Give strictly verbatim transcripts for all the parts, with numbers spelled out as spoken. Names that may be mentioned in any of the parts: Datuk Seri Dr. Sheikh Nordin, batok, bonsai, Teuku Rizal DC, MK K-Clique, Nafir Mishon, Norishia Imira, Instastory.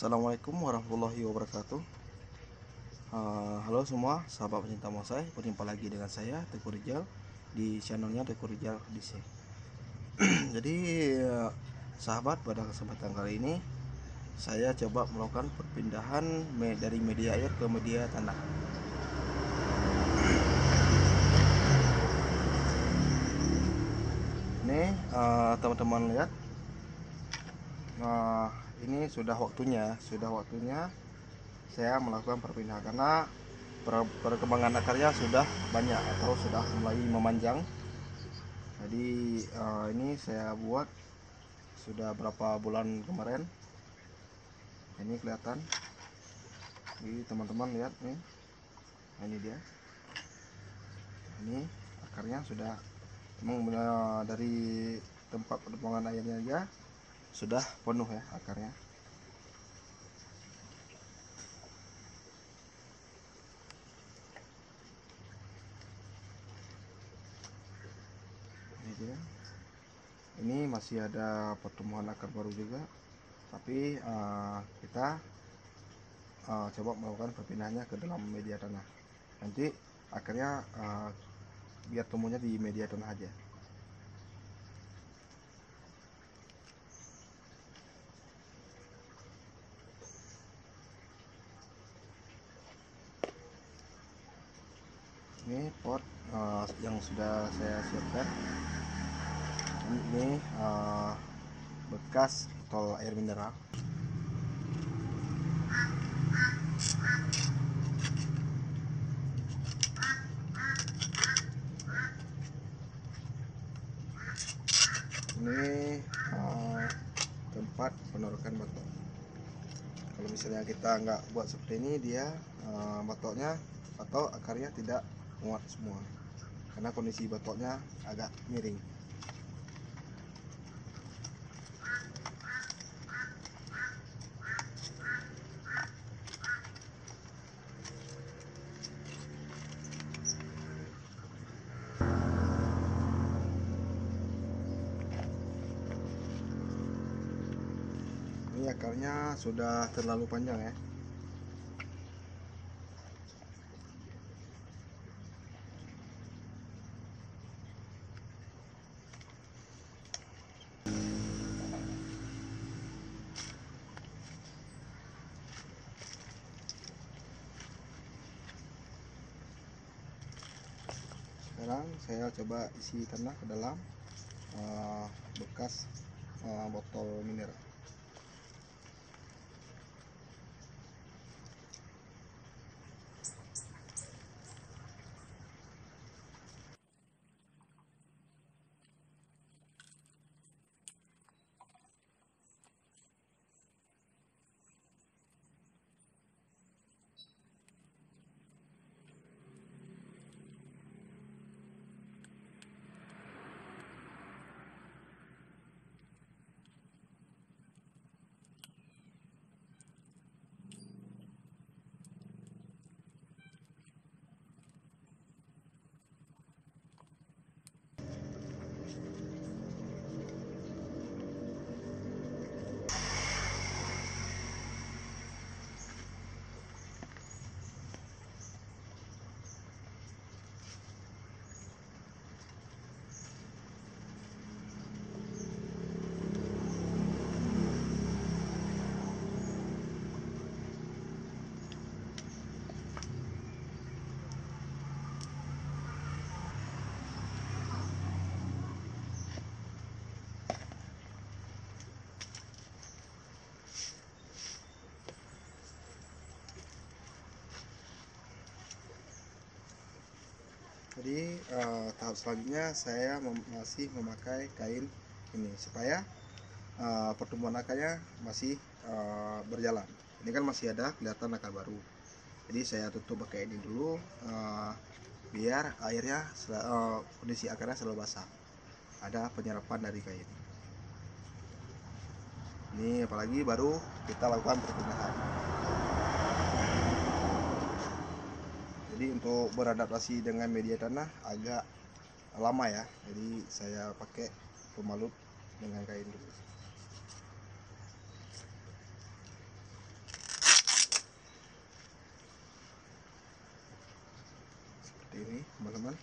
Assalamualaikum warahmatullahi wabarakatuh. uh, Halo semua sahabat pecinta mosaik, berjumpa lagi dengan saya Teuku Rizal di channelnya Teuku Rizal D C. Jadi uh, sahabat, pada kesempatan kali ini saya coba melakukan perpindahan me dari media air ke media tanah. Ini teman-teman uh, lihat, nah ini sudah waktunya sudah waktunya saya melakukan perpindahan karena perkembangan akarnya sudah banyak atau sudah mulai memanjang. Jadi uh, ini saya buat sudah berapa bulan kemarin. Ini kelihatan, jadi teman-teman lihat nih, ini dia, ini akarnya sudah memang uh, dari tempat perkembangan airnya aja sudah penuh ya akarnya. Ini dia. Ini masih ada pertumbuhan akar baru juga, tapi uh, kita uh, coba melakukan perpindahannya ke dalam media tanah. Nanti akarnya uh, biar temunya di media tanah aja. Ini pot uh, yang sudah saya siapkan. Ini uh, bekas botol air mineral. Ini uh, tempat penorokan batok. Kalau misalnya kita nggak buat seperti ini, dia uh, batoknya atau akarnya tidak muat semua karena kondisi batoknya agak miring. Ini akarnya sudah terlalu panjang ya. Sekarang saya coba isi tanah ke dalam uh, bekas uh, botol mineral. Jadi uh, tahap selanjutnya saya mem masih memakai kain ini supaya uh, pertumbuhan akarnya masih uh, berjalan. Ini kan masih ada kelihatan akar baru. Jadi saya tutup pakai ini dulu uh, biar airnya uh, kondisi akarnya selalu basah. Ada penyerapan dari kain. Ini apalagi baru kita lakukan perpindahan. Jadi untuk beradaptasi dengan media tanah agak lama ya, jadi saya pakai pemalut dengan kain dulu. seperti ini teman-teman.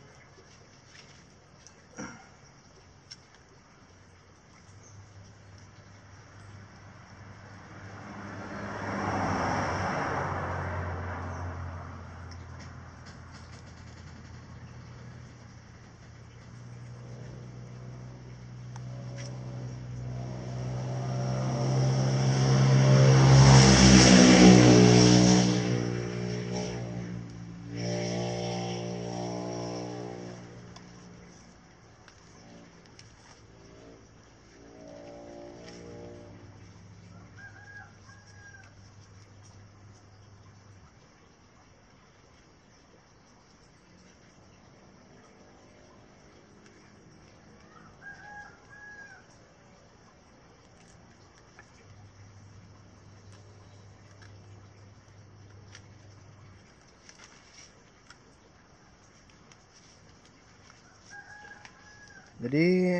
Jadi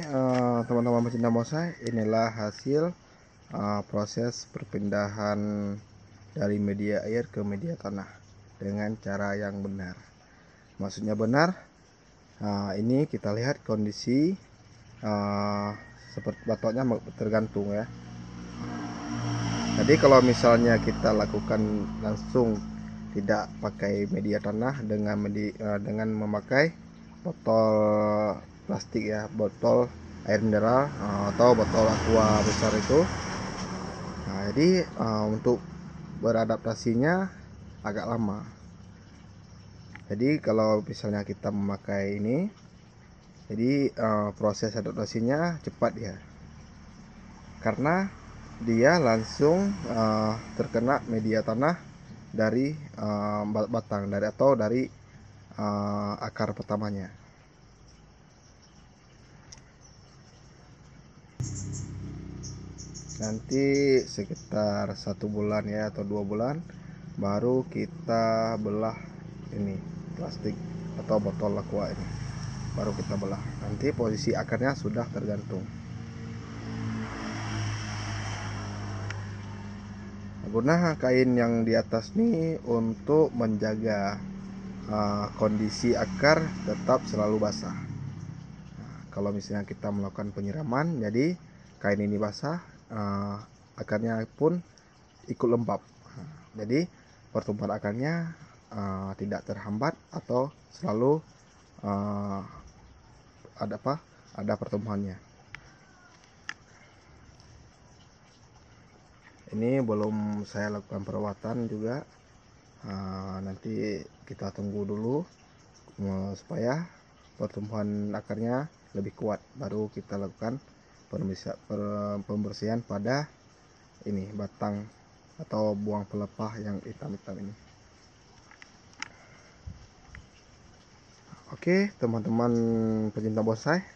teman-teman pecinta bonsai, inilah hasil uh, proses perpindahan dari media air ke media tanah dengan cara yang benar. Maksudnya benar, uh, ini kita lihat kondisi uh, seperti batoknya tergantung ya. Jadi kalau misalnya kita lakukan langsung tidak pakai media tanah dengan media, uh, dengan memakai botol plastik ya, botol air mineral atau botol aqua besar itu. Nah, jadi untuk beradaptasinya agak lama. Jadi kalau misalnya kita memakai ini, jadi proses adaptasinya cepat ya, karena dia langsung terkena media tanah dari batang dari atau dari akar pertamanya. Nanti sekitar satu bulan ya atau dua bulan baru kita belah ini plastik atau botol aqua ini, baru kita belah. Nanti posisi akarnya sudah tergantung. Guna kain yang di atas nih untuk menjaga uh, kondisi akar tetap selalu basah. Nah, kalau misalnya kita melakukan penyiraman, jadi kain ini basah. Uh, akarnya pun ikut lembab, nah, jadi pertumbuhan akarnya uh, tidak terhambat atau selalu uh, ada apa ada pertumbuhannya. Ini belum saya lakukan perawatan juga, uh, nanti kita tunggu dulu uh, supaya pertumbuhan akarnya lebih kuat, baru kita lakukan pembersihan pada ini batang atau buang pelepah yang hitam-hitam ini. Oke teman-teman pecinta bonsai,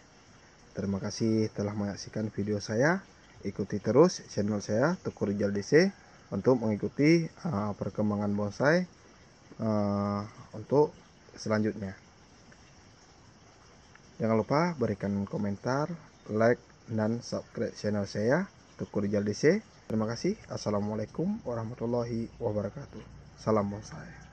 terima kasih telah menyaksikan video saya. Ikuti terus channel saya Teuku Rizal D C untuk mengikuti uh, perkembangan bonsai uh, untuk selanjutnya. Jangan lupa berikan komentar, like dan subscribe channel saya Teuku Rizal D C. Terima kasih. Assalamualaikum warahmatullahi wabarakatuh. Salam bonsai.